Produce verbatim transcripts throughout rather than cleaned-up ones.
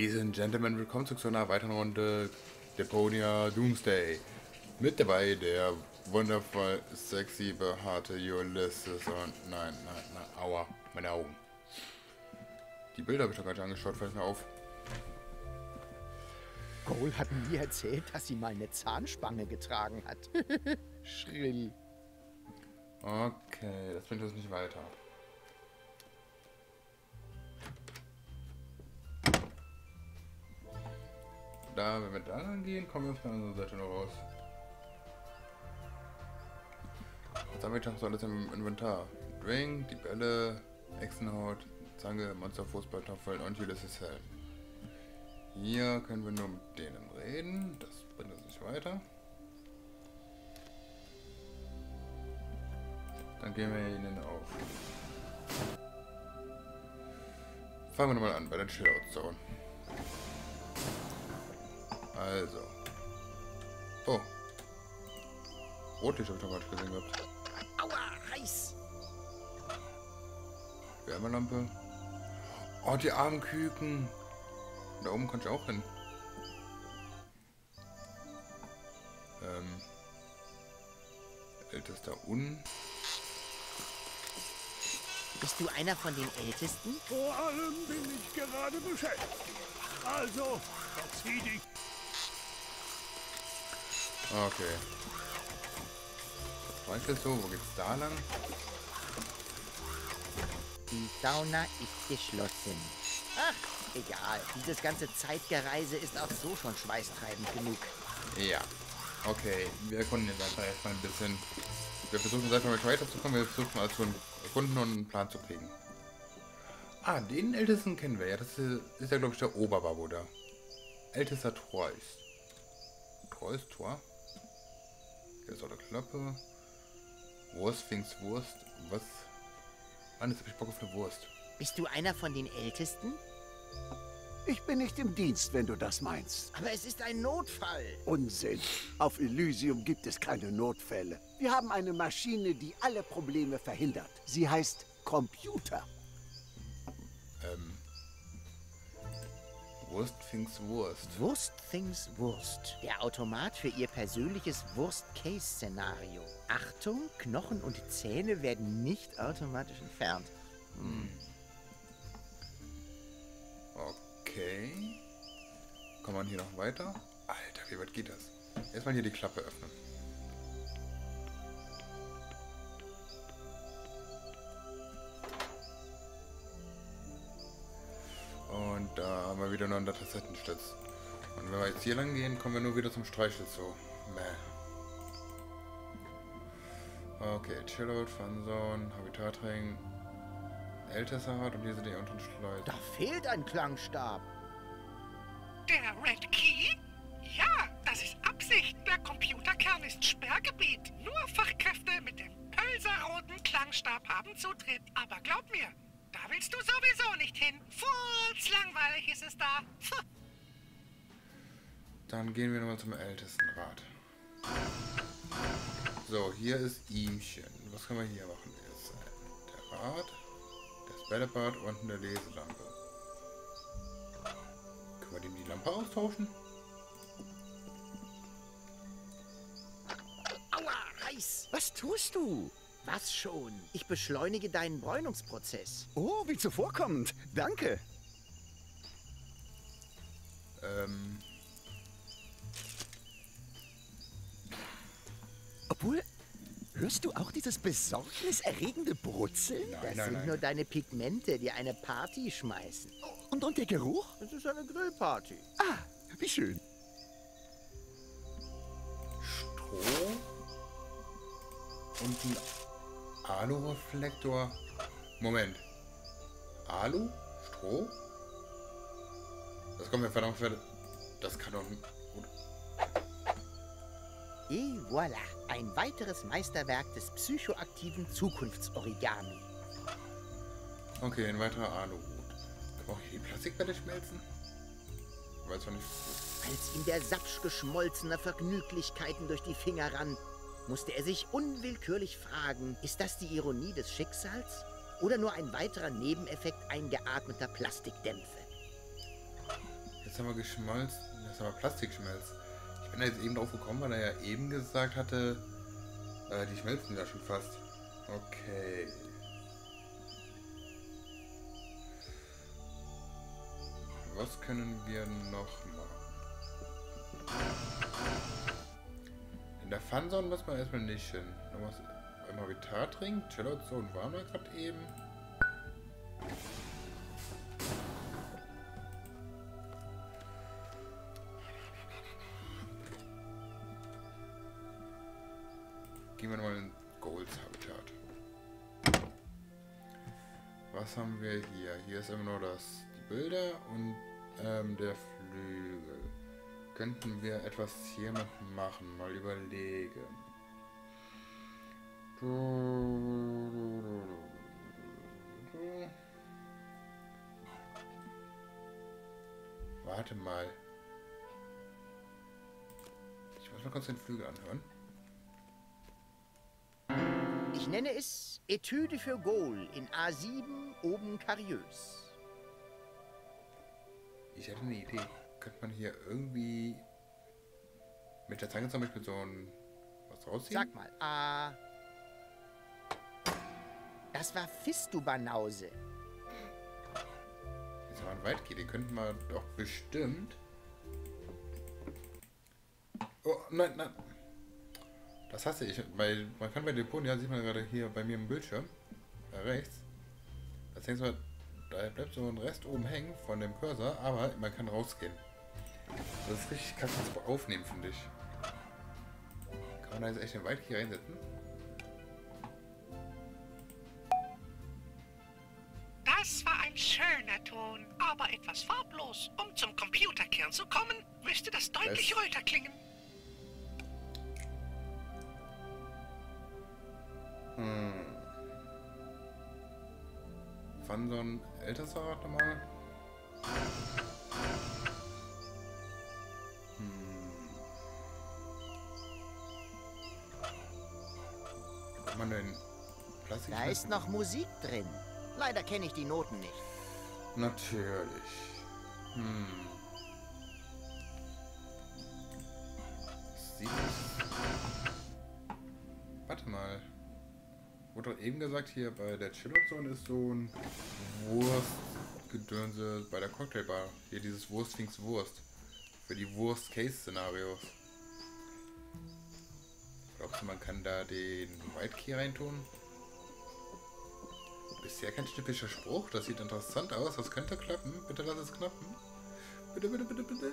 Ladies and Gentlemen, willkommen zu einer weiteren Runde Deponia Doomsday. Mit dabei der wundervoll sexy behaarte Ulysses und nein, nein, nein, aua, meine Augen. Die Bilder habe ich doch gar nicht angeschaut, fällt mir auf. Cole hat mir erzählt, dass sie mal eine Zahnspange getragen hat. Schrill. Okay, das bringt uns nicht weiter. Da, wenn wir da rangehen, kommen wir auf der anderen Seite noch raus. Was haben wir schon so alles im Inventar? Drink, die Bälle, Echsenhaut, Zange, Monsterfußballtoffeln und Ulysses Helm. Hier können wir nur mit denen reden, das bringt uns nicht weiter. Dann gehen wir ihnen auf. Fangen wir nochmal an bei den Chillout-Zone. Also. Oh. Rotlicht habe ich noch falsch gesehen gehabt. Aua, heiß! Wärmelampe. Oh, die armen Küken. Da oben konnte ich auch hin. Ähm. Ältester Un. Bist du einer von den Ältesten? Vor allem bin ich gerade beschäftigt. Also, verzieh dich. Okay. Was ist so? Wo geht's da lang? Die Sauna ist geschlossen. Ach, egal. Dieses ganze Zeitgereise ist auch so schon schweißtreibend genug. Ja. Okay, wir erkunden jetzt einfach erstmal ein bisschen. Wir versuchen jetzt einfach mal weiterzukommen. Wir versuchen also einen Kunden und einen Plan zu kriegen. Ah, den Ältesten kennen wir ja. Das ist, ist ja, glaube ich, der Oberbabo da. Ältester Trois. Trois, Trois. Hier ist auch eine Klappe. Wurst, Fings, Wurst. Was? Mann, jetzt hab ich Bock auf eine Wurst. Bist du einer von den Ältesten? Ich bin nicht im Dienst, wenn du das meinst. Aber es ist ein Notfall. Unsinn. Auf Elysium gibt es keine Notfälle. Wir haben eine Maschine, die alle Probleme verhindert. Sie heißt Computer. Ähm. Wurstfings Wurst. Wurstfings Wurst. Der Automat für ihr persönliches Worst-Case-Szenario. Achtung, Knochen und Zähne werden nicht automatisch entfernt. Hm. Okay. Kann man hier noch weiter? Alter, wie weit geht das? Erstmal hier die Klappe öffnen. Und da haben wir wieder noch einen Tassettenstütz. Und wenn wir jetzt hier lang gehen, kommen wir nur wieder zum Streichel zu. Mäh. Okay, Chillout, Funzone, Habitatring, Ältester hat und hier sind die unteren Schleuse. Da fehlt ein Klangstab. Der Red Key? Ja, das ist Absicht. Der Computerkern ist Sperrgebiet. Nur Fachkräfte mit dem pölserroten Klangstab haben Zutritt. Aber glaub mir, da willst du sowieso nicht hin. Voll langweilig ist es da. Dann gehen wir nochmal zum Ältestenrat. So, hier ist Ihmchen. Was können wir hier machen? Ist der Rat, das Bällebad und eine Leselampe. Können wir dem die Lampe austauschen? Aua, Reis! Was tust du? Was schon? Ich beschleunige deinen Bräunungsprozess. Oh, wie zuvorkommend. Danke. Ähm. Obwohl, hörst du auch dieses besorgniserregende Brutzeln? Nein, das nein, sind nein. nur deine Pigmente, die eine Party schmeißen. Und, und der Geruch? Es ist eine Grillparty. Ah, wie schön. Stroh und ein Alu-Reflektor. Moment. Alu? Stroh? Das kommt mir verdammt schwer. Das kann doch nicht. Et voilà. Ein weiteres Meisterwerk des psychoaktiven Zukunfts-Origami. Okay, ein weiterer Aluhut. Kann man auch hier die Plastikbälle schmelzen? Ich weiß noch nicht. Als ihm der Sapsch geschmolzener Vergnüglichkeiten durch die Finger rann, musste er sich unwillkürlich fragen, ist das die Ironie des Schicksals oder nur ein weiterer Nebeneffekt eingeatmeter Plastikdämpfe? Jetzt haben wir geschmolzen. Jetzt haben wir Plastikschmelz. Ich bin da jetzt eben drauf gekommen, weil er ja eben gesagt hatte, äh, die schmelzen da schon fast. Okay. Was können wir noch machen? In der Funzone muss man erstmal nicht hin. Noch was im Habitat trinken. Chillout-Zone waren wir gerade eben. Gehen wir nochmal in Golds Habitat. Was haben wir hier? Hier ist immer nur das, die Bilder und ähm, der Flügel. Könnten wir etwas hier noch machen? Mal überlegen. Warte mal. Ich muss mal kurz den Flügel anhören. Ich nenne es Etüde für Gol in A sieben oben kariös. Ich hatte eine Idee. Könnte man hier irgendwie mit der Zange zum Beispiel so ein was rausziehen? Sag mal, ah. Uh, das war Fistubanause. Jetzt mal ein Weitgeh, den könnten wir doch bestimmt. Oh, nein, nein. Das hasse ich, weil man kann bei Deponia, sieht man gerade hier bei mir im Bildschirm, da rechts, das denkst du, da bleibt so ein Rest oben hängen von dem Cursor, aber man kann rausgehen. Das ist richtig, kannst du das aufnehmen, finde ich. Kann man da jetzt echt den Wald hier reinsetzen? Das war ein schöner Ton, aber etwas farblos. Um zum Computerkern zu kommen, müsste das deutlich das röter klingen. Hm. Wann so ein ältester Rat nochmal? Hm. Kann man denn Plastik? Da ist noch Musik drin. Leider kenne ich die Noten nicht. Natürlich. Hm. Sie Warte mal. Wurde eben gesagt, hier bei der Chillout-Zone ist so ein Wurstgedönse bei der Cocktailbar. Hier dieses Wurst-Fings-Wurst. Für die Wurst-Case-Szenarios. Glaubst du, man kann da den White-Key reintun? Bisher kein typischer Spruch. Das sieht interessant aus. Das könnte klappen. Bitte lass es klappen. Bitte, bitte, bitte, bitte.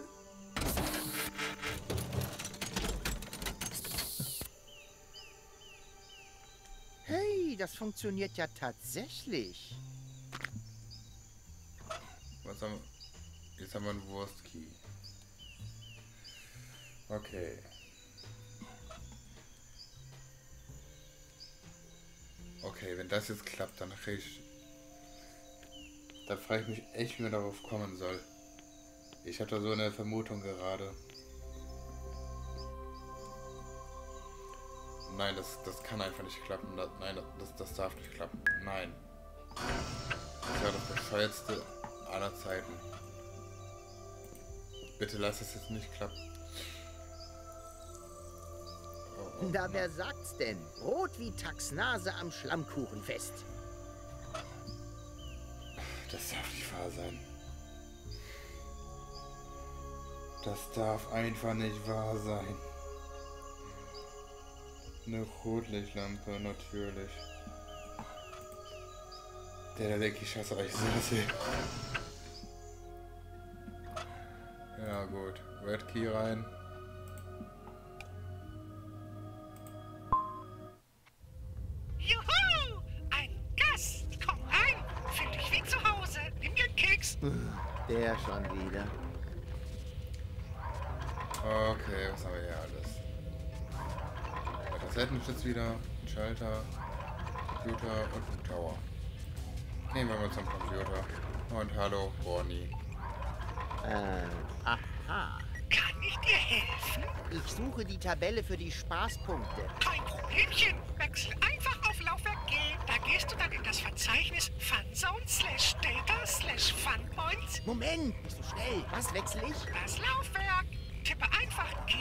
Das funktioniert ja tatsächlich. Was haben wir? Jetzt haben wir einen Wurstkey. Okay. Okay, wenn das jetzt klappt, dann krieg ich... Da frage ich mich echt, wie man darauf kommen soll. Ich habe da so eine Vermutung gerade. Nein, das, das kann einfach nicht klappen. Das, nein, das, das darf nicht klappen. Nein. Das war das Bescheuerste aller Zeiten. Bitte lass es jetzt nicht klappen. Oh, oh, da, wer sagt's denn? Rot wie Tacks Nase am Schlammkuchen fest. Das darf nicht wahr sein. Das darf einfach nicht wahr sein. Eine Rotlichtlampe, natürlich. Der der Lecky, ich hasse euch so sehr. Ja gut, Red Key rein. Juhu! Ein Gast! Komm rein! Fühl dich wie zu Hause! Nimm dir einen Keks! Der schon wieder. Okay, was haben wir hier alles? Seitenschutz wieder, Schalter, Computer und ein Tower. Nehmen wir mal zum Computer. Und hallo, Ronny. Ähm, aha. Kann ich dir helfen? Ich suche die Tabelle für die Spaßpunkte. Kein Problemchen. Wechsel einfach auf Laufwerk G. Da gehst du dann in das Verzeichnis Funzone slash Data slash Funpoints? Moment, bist du schnell. Was wechsle ich? Das Laufwerk. Tippe einfach G,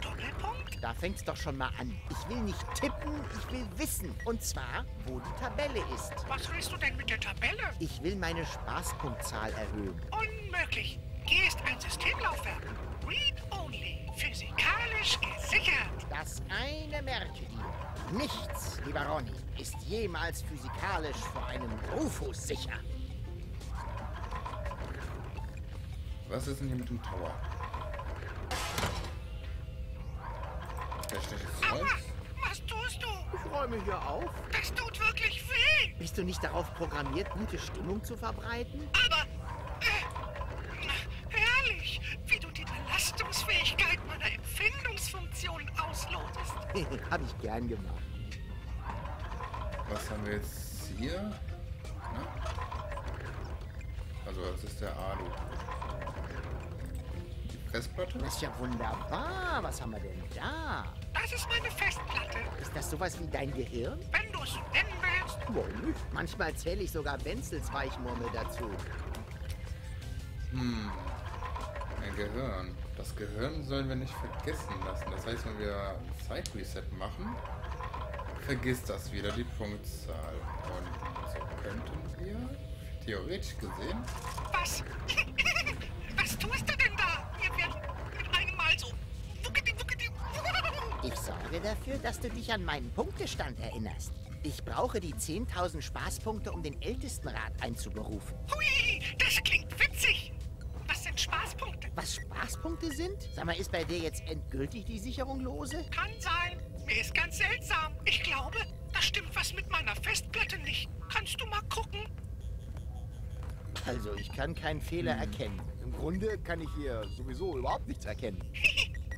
Doppelpunkt. Da fängt's doch schon mal an. Ich will nicht tippen, ich will wissen. Und zwar, wo die Tabelle ist. Was willst du denn mit der Tabelle? Ich will meine Spaßpunktzahl erhöhen. Unmöglich. G ist ein Systemlaufwerk. Read only. Physikalisch gesichert. Das eine merke dir. Nichts, lieber Ronny, ist jemals physikalisch vor einem Rufus sicher. Was ist denn hier mit dem Tower? Aua! Was tust du? Ich räume hier auf. Das tut wirklich weh. Bist du nicht darauf programmiert, gute Stimmung zu verbreiten? Aber, äh, herrlich, wie du die Belastungsfähigkeit meiner Empfindungsfunktionen auslotest. Hab ich gern gemacht. Was haben wir jetzt hier? Ne? Also, das ist der Alu. Die Pressplatte? Das ist ja wunderbar. Was haben wir denn da? Das ist meine Festplatte. Ist das sowas wie dein Gehirn? Wenn du es nennen willst. Wohl nicht. Manchmal zähle ich sogar Wenzels Weichmurmel dazu. Hm. Mein Gehirn. Das Gehirn sollen wir nicht vergessen lassen. Das heißt, wenn wir ein Zeitreset machen, vergisst das wieder die Punktzahl. Und so könnten wir theoretisch gesehen... Was? Was tust du denn da? Wir werden mit einem Mal so... Ich sorge dafür, dass du dich an meinen Punktestand erinnerst. Ich brauche die zehntausend Spaßpunkte, um den Ältestenrat einzuberufen. Hui, das klingt witzig. Was sind Spaßpunkte? Was Spaßpunkte sind? Sag mal, ist bei dir jetzt endgültig die Sicherung lose? Kann sein. Mir ist ganz seltsam. Ich glaube, da stimmt was mit meiner Festplatte nicht. Kannst du mal gucken? Also, ich kann keinen Fehler hm. erkennen. Im Grunde kann ich hier sowieso überhaupt nichts erkennen.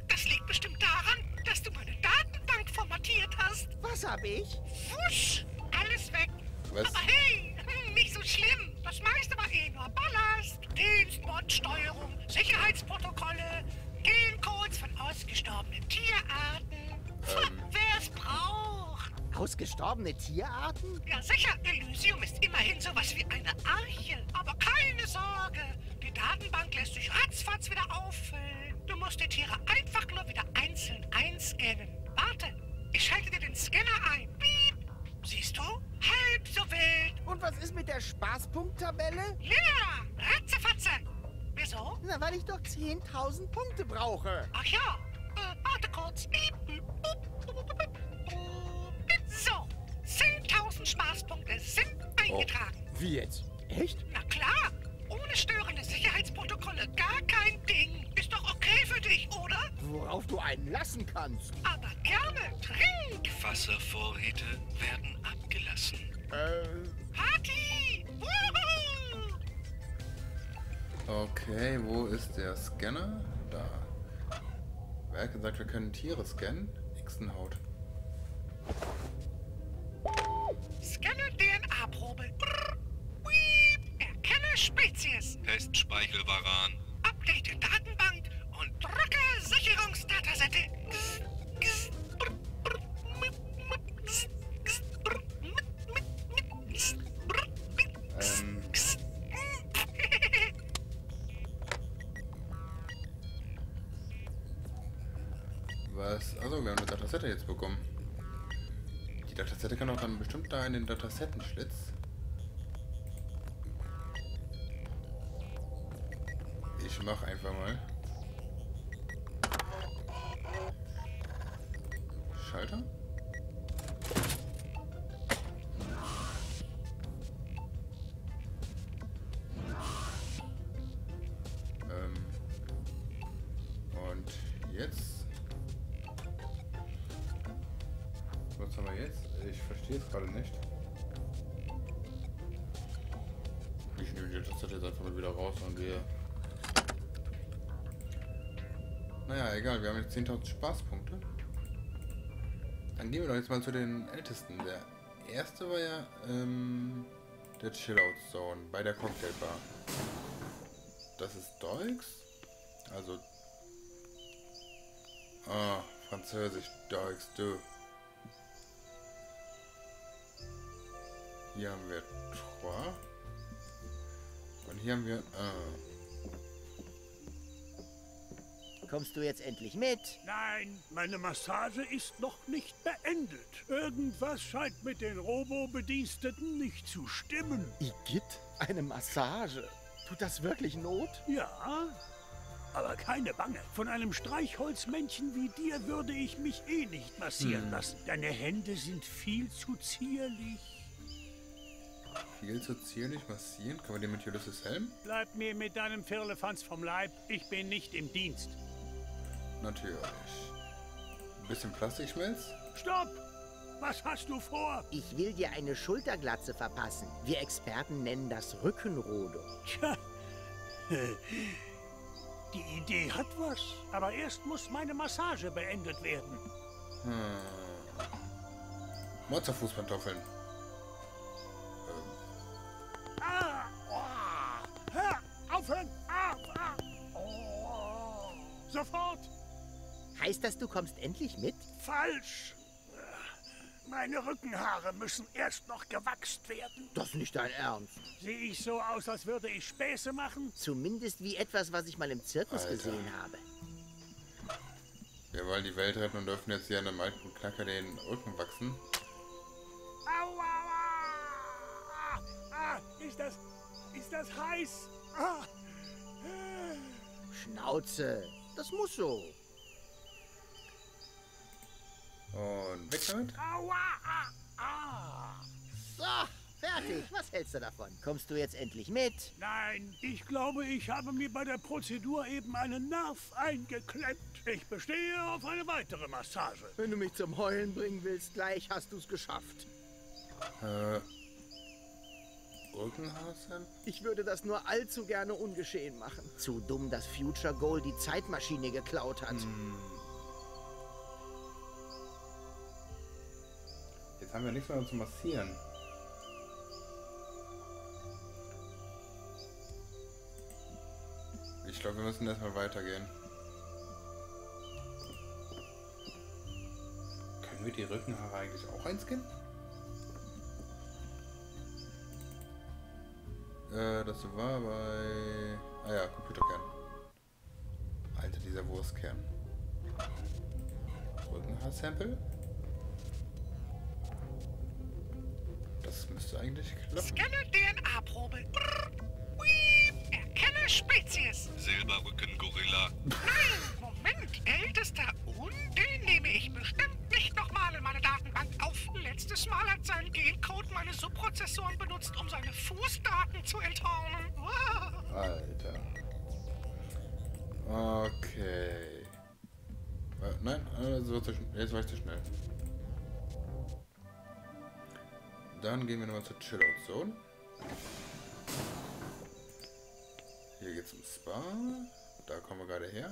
Das liegt bestimmt daran, dass du meine Datenbank formatiert hast. Was habe ich? Wusch! Alles weg. Was? Aber hey, nicht so schlimm. Das meiste war eh nur Ballast, Dienstbordsteuerung, Sicherheitsprotokolle, Gencodes von ausgestorbenen Tierarten. Ähm. Wer es braucht. Ausgestorbene Tierarten? Ja sicher, Elysium ist immerhin sowas wie eine Arche. Aber keine Sorge, die Datenbank lässt sich ratzfatz wieder auffüllen. Du musst die Tiere einfach nur wieder einzeln einscannen. Warte, ich schalte dir den Scanner ein. Piep! Siehst du? Halb so wild. Und was ist mit der Spaßpunkttabelle? Leer! Ratzefatze! Wieso? Na, weil ich doch zehntausend Punkte brauche. Ach ja. Äh, warte kurz. Piep. So. zehntausend Spaßpunkte sind eingetragen. Oh. Wie jetzt? Echt? Na klar. Ohne störende Sicherheitsprotokolle gar kein Ding. Ist doch okay für dich, oder? Worauf du einen lassen kannst. Aber gerne. Trinkwasservorräte werden abgelassen. Äh. Party! Woohoo! Okay, wo ist der Scanner? Da. Wer hat gesagt, wir können Tiere scannen? Echsenhaut. Scanne D N A-Probe. Spezies. Testspeichel-Varan. Update der Datenbank und drücke Sicherungsdatasette. Ähm. Was? Also wir haben eine Datasette jetzt bekommen. Die Datasette kann auch dann bestimmt da in den Datasettenschlitz. Ich mach einfach mal. Schalter? Ähm. Und jetzt? Was haben wir jetzt? Ich verstehe es gerade nicht. Ich nehme die Tastatur jetzt einfach mal wieder raus und gehe. Naja, egal, wir haben jetzt zehntausend Spaßpunkte. Dann gehen wir doch jetzt mal zu den Ältesten. Der erste war ja ähm, der Chillout-Zone bei der Cocktailbar. Das ist Deutsch, also... Ah, Französisch, Deutsch, du. Hier haben wir trois. Und hier haben wir ein. Kommst du jetzt endlich mit? Nein, meine Massage ist noch nicht beendet. Irgendwas scheint mit den Robo-Bediensteten nicht zu stimmen. Igitt, eine Massage? Tut das wirklich Not? Ja, aber keine Bange. Von einem Streichholzmännchen wie dir würde ich mich eh nicht massieren hm. lassen. Deine Hände sind viel zu zierlich. Viel zu zierlich massieren? Können wir den mit Ulysses Helm? Bleib mir mit deinem Firlefanz vom Leib. Ich bin nicht im Dienst. Natürlich. Ein bisschen Plastikschmelz? Stopp! Was hast du vor? Ich will dir eine Schulterglatze verpassen. Wir Experten nennen das Rückenrodo. Tja, die Idee hat was. Aber erst muss meine Massage beendet werden. Hm. Mozzarella-Fußpantoffeln. Ähm. Ah, oh, hör, aufhören! Ah, ah, oh. Sofort! Heißt das, du kommst endlich mit? Falsch! Meine Rückenhaare müssen erst noch gewachst werden. Das ist nicht dein Ernst. Sehe ich so aus, als würde ich Späße machen? Zumindest wie etwas, was ich mal im Zirkus Alter. gesehen habe. Wir wollen die Welt retten und dürfen jetzt hier einem alten Knacker den Rücken wachsen. Aua! Ah, ah, ist das... ist das heiß? Ah. Schnauze, das muss so. Und weg damit. Aua, ah, ah. So, fertig. Was hältst du davon? Kommst du jetzt endlich mit? Nein, ich glaube, ich habe mir bei der Prozedur eben einen Nerv eingeklemmt. Ich bestehe auf eine weitere Massage. Wenn du mich zum Heulen bringen willst, gleich hast du es geschafft. Äh. Ich würde das nur allzu gerne ungeschehen machen. Zu dumm, dass Future Gold die Zeitmaschine geklaut hat. Hm. Jetzt haben wir nichts mehr zu massieren. Ich glaube, wir müssen erstmal weitergehen. Können wir die Rückenhaare eigentlich auch einscannen? Äh, das war bei... Ah ja, Computerkern. Alter, dieser Wurstkern. Rückenhaarsample? Das müsste eigentlich klappen. Scanne D N A-Probe. Erkenne Spezies. Silberrücken-Gorilla. Nein, Moment. Ältester und den nehme ich bestimmt nicht nochmal in meine Datenbank auf. Letztes Mal hat sein Gencode meine Subprozessoren benutzt, um seine Fußdaten zu enttarnen. Alter. Okay. Äh, nein, also, jetzt war ich zu schnell. Dann gehen wir nochmal zur Chillout Zone. Hier geht's zum Spa. Da kommen wir gerade her.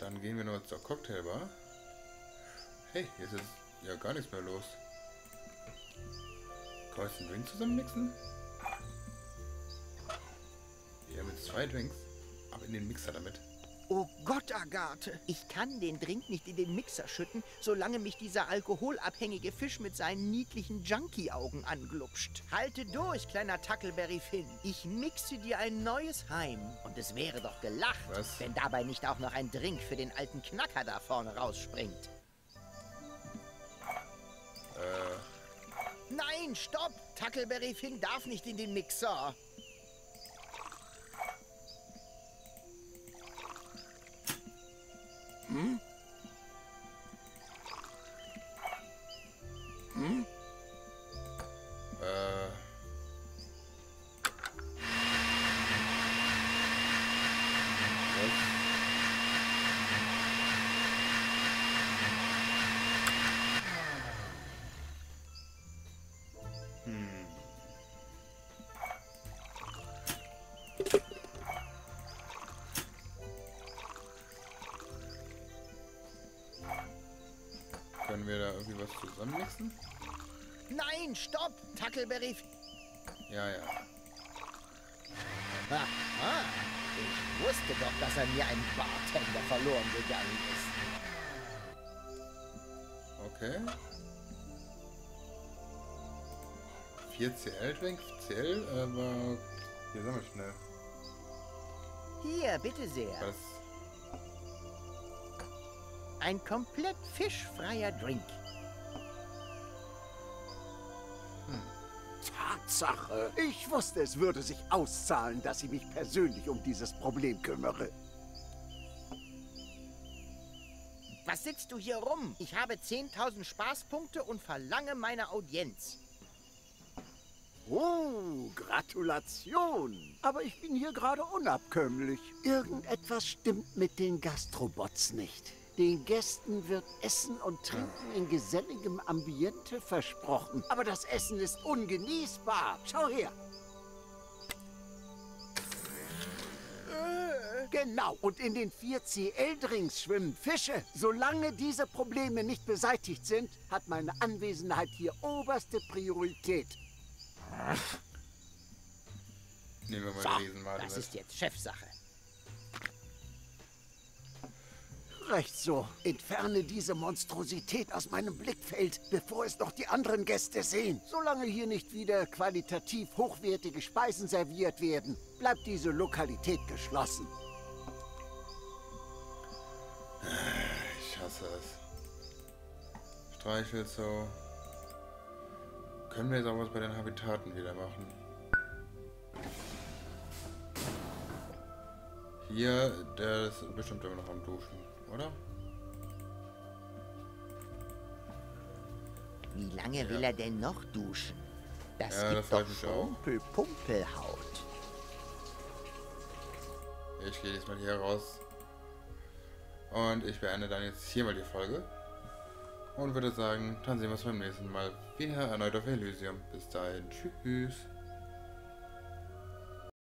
Dann gehen wir nochmal zur Cocktailbar. Hey, hier ist ja gar nichts mehr los. Kann ich den Drink zusammen mixen? Wir haben jetzt zwei Drinks, aber in den Mixer damit. Oh Gott, Agathe! Ich kann den Drink nicht in den Mixer schütten, solange mich dieser alkoholabhängige Fisch mit seinen niedlichen Junkie-Augen anglupscht. Halte durch, kleiner Tuckleberry Finn. Ich mixe dir ein neues Heim. Und es wäre doch gelacht, Was? wenn dabei nicht auch noch ein Drink für den alten Knacker da vorne rausspringt. Äh. Nein, stopp! Tuckleberry Finn darf nicht in den Mixer. Hm? Hm? Äh. Hm. Wir da irgendwie was zusammenmixen? Nein, stopp! Tuckleberry... Ja, ja. Ha, ha. Ich wusste doch, dass er mir einen Bartender verloren gegangen ist. Okay. vier C L, aber wir sammeln schnell. Hier, bitte sehr. Was? Ein komplett fischfreier Drink. Hm. Tatsache! Ich wusste, es würde sich auszahlen, dass ich mich persönlich um dieses Problem kümmere. Was sitzt du hier rum? Ich habe zehntausend Spaßpunkte und verlange meine Audienz. Oh, Gratulation! Aber ich bin hier gerade unabkömmlich. Irgendetwas stimmt mit den Gastrobots nicht. Den Gästen wird Essen und Trinken in geselligem Ambiente versprochen. Aber das Essen ist ungenießbar. Schau her. Genau, und in den vier C L Drinks schwimmen Fische. Solange diese Probleme nicht beseitigt sind, hat meine Anwesenheit hier oberste Priorität. Nehmen wir mal so, lesen, warte, das ist jetzt Chefsache. Recht so. Entferne diese Monstrosität aus meinem Blickfeld, bevor es noch die anderen Gäste sehen. Solange hier nicht wieder qualitativ hochwertige Speisen serviert werden, bleibt diese Lokalität geschlossen. Ich hasse es. Streichelt so. Können wir jetzt auch was bei den Habitaten wieder machen? Hier, der ist bestimmt immer noch am Duschen, oder? Wie lange ja. will er denn noch duschen? Das ja, gibt das doch schon Pumpel-Pumpelhaut. Ich gehe jetzt mal hier raus. Und ich beende dann jetzt hier mal die Folge. Und würde sagen, dann sehen wir uns beim nächsten Mal wieder erneut auf Elysium. Bis dahin, tschüss.